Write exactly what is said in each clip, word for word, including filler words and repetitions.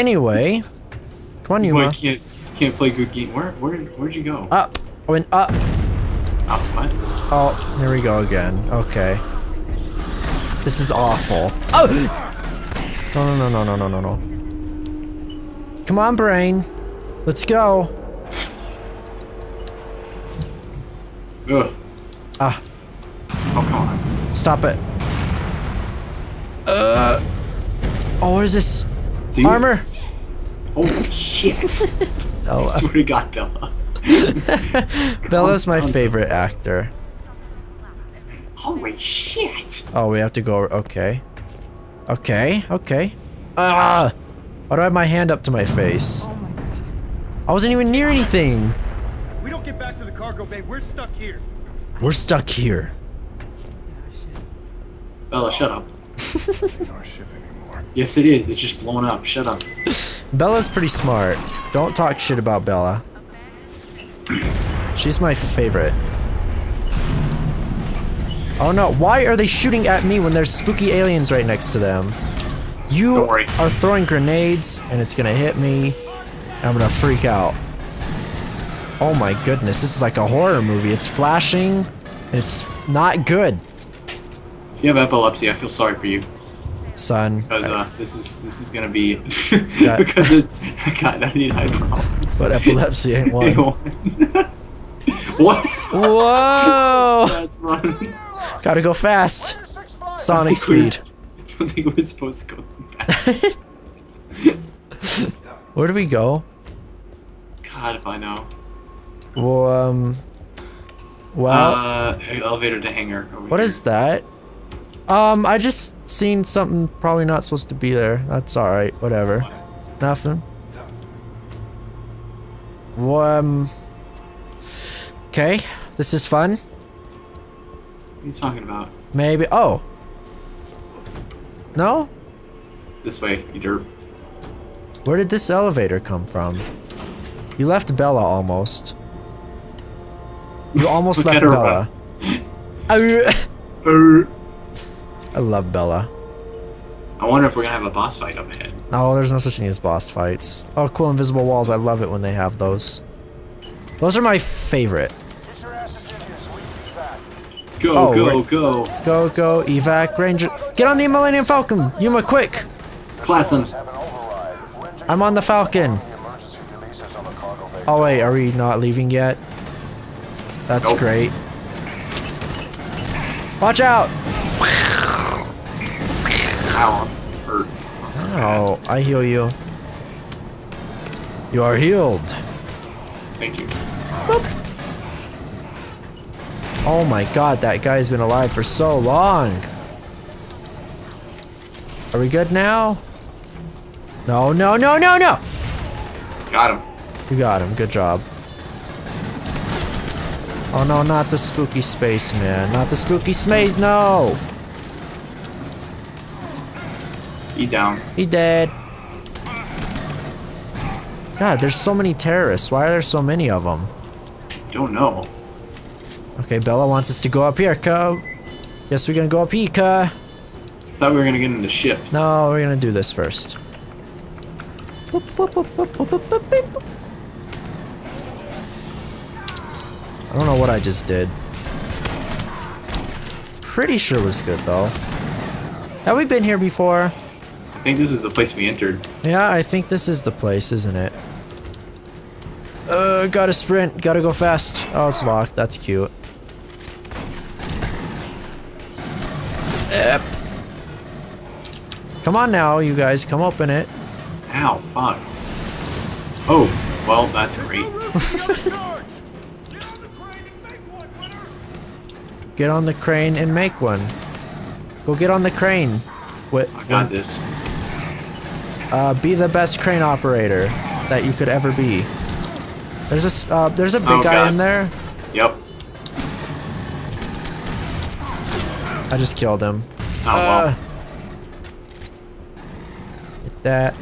Anyway, come on, Yuma. Boy, can't can't play good game. Where where where'd you go? Up. I went up. Up what? Oh, here we go again. Okay. This is awful. Oh! No no no no no no no. Come on, brain. Let's go. Ugh. Ah. Oh come on. Stop it. Uh. Oh, what is this? Dude. Armor. Oh shit! Oh, I swear to God, Bella. Bella's my favorite actor. Holy shit! Oh, we have to go. Okay. Okay. Okay. Ah! Why do I have my hand up to my face? Oh my God. I wasn't even near anything. We don't get back to the cargo bay. We're stuck here. We're stuck here. Bella, shut up. Yes, it is. It's just blown up. Shut up. Bella's pretty smart. Don't talk shit about Bella. She's my favorite. Oh no, why are they shooting at me when there's spooky aliens right next to them? You are throwing grenades and it's gonna hit me. I'm gonna freak out. Oh my goodness, this is like a horror movie. It's flashing and it's not good. If you have epilepsy, I feel sorry for you. Son. Because uh, this is this is gonna be got, because it's God, I need eye problems. But epilepsy ain't one. What? Whoa! So fast, gotta go fast. Sonic speed. I don't think we're supposed to go fast. Where do we go? God, if I know. Well, um. Well. Uh, elevator to hangar. What here. Is that? Um, I just seen something probably not supposed to be there. That's alright, whatever. What? Nothing. Well, um... Okay, this is fun. What are you talking about? Maybe- oh! No? This way, you derp. Where did this elevator come from? You left Bella almost. You almost left Bella. I love Bella. I wonder if we're gonna have a boss fight up ahead. No, there's no such thing as boss fights. Oh, cool, invisible walls. I love it when they have those. Those are my favorite. Get your asses in here so we can evac. Go, oh, go, go. Go, go, evac, ranger. Get on the Millennium Falcon! Yuma, quick! Classen. I'm on the Falcon. Oh, wait, are we not leaving yet? That's nope. Great. Watch out! Oh, I heal you. You are healed. Thank you. Boop. Oh my God, that guy's been alive for so long. Are we good now? No, no, no, no, no! Got him. You got him, good job. Oh no, not the spooky space, man. Not the spooky space, no! He down. He dead. God, there's so many terrorists. Why are there so many of them? Don't know. Okay, Bella wants us to go up here, Cub. Yes, we're gonna go up here, Cub. Thought we were gonna get in the ship. No, we're gonna do this first. Boop, boop, boop, boop, boop, boop, boop, boop. I don't know what I just did. Pretty sure it was good though. Have we been here before? I think this is the place we entered. Yeah, I think this is the place, isn't it? Uh, gotta sprint, gotta go fast. Oh, it's locked, that's cute. Yep. Come on now, you guys, come open it. Ow, fuck. Oh, well, that's great. Get on the crane and make one. Go get on the crane. What? I got this. Uh, be the best crane operator that you could ever be. There's a uh, there's a big oh, guy God. in there. Yep. I just killed him. Oh uh, well. Get that.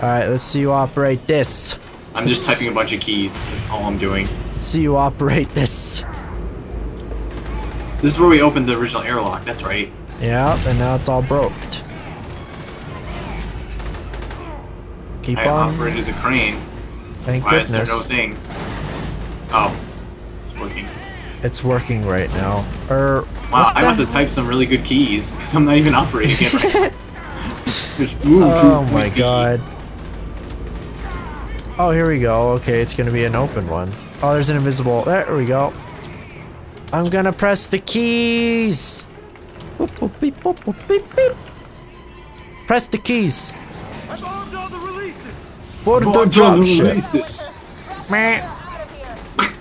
All right, let's see you operate this. I'm let's, just typing a bunch of keys. That's all I'm doing. Let's see you operate this. This is where we opened the original airlock. That's right. Yeah, and now it's all broke. Keep I on. I operated the crane. Thank Why goodness. Why is there no thing? Oh. It's working. It's working right now. Er, wow, I must have typed some really good keys, because I'm not even operating it right now. Ooh, oh my god. Oh, here we go. Okay, it's gonna be an open one. Oh, there's an invisible. There we go. I'm gonna press the keys. Boop, boop, beep, boop, boop, beep, beep. Press the keys. Board the drop ship. Meh.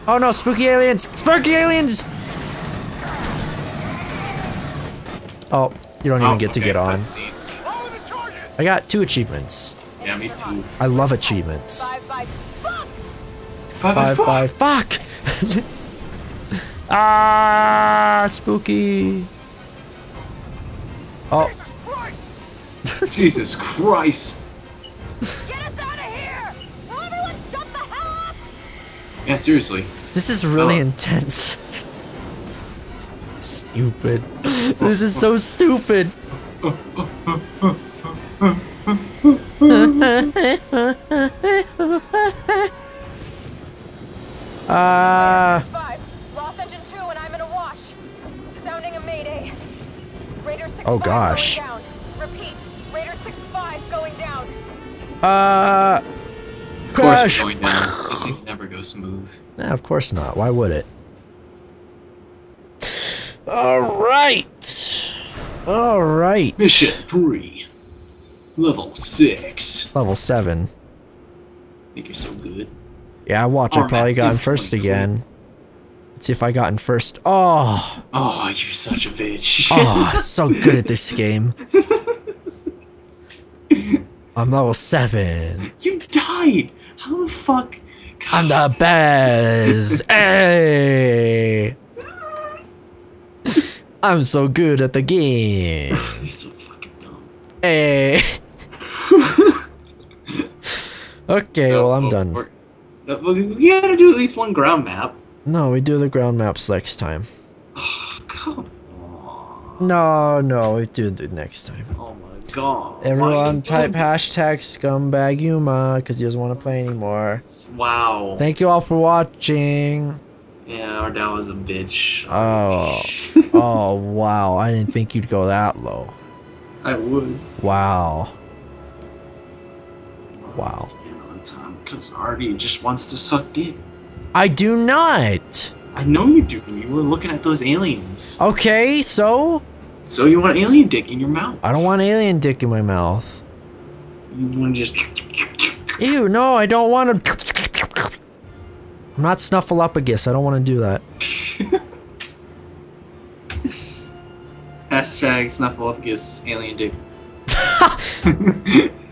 Oh no, spooky aliens! Spooky aliens! Oh, you don't oh, even get okay, to get on. I got two achievements. Yeah, me too. I love achievements. Five by fuck! Five by fuck! fuck. Ah, spooky! Oh. Jesus Christ! Get us out of here! Will everyone shut the hell up? Yeah, seriously. This is really oh. intense. Stupid. This is so stupid. Ah. uh, Lost engine two and I'm in a wash. Sounding a mayday. Raider six oh gosh. Going down. Repeat. Raider six five going down. Uh Of crash. course we're going down. These things never go smooth. Nah, of course not. Why would it? Alright. Alright. Mission three. Level six. Level seven. I think you're so good. Yeah, watch. I probably got in first again. Let's see if I got in first. Oh. Oh, you're such a bitch. Oh, so good at this game. I'm level seven. You died. How the fuck? God. I'm the best. Hey. I'm so good at the game. You're so fucking dumb. Hey. Okay, well, I'm done. We gotta do at least one ground map. No, we do the ground maps next time. Oh, come on. No, no, we do it next time. Oh my god. Everyone type hashtag scumbag Yuma, because he doesn't want to play anymore. Wow. Thank you all for watching. Yeah, our dad was a bitch. Oh. Oh, wow. I didn't think you'd go that low. I would. Wow. Wow. Because Artie just wants to suck dick. I do not. I know you do. You were looking at those aliens. Okay, so? So you want alien dick in your mouth. I don't want alien dick in my mouth. You want to just... Ew, no, I don't want to... I'm not Snuffleupagus. I don't want to do that. Hashtag Snuffleupagus alien dick.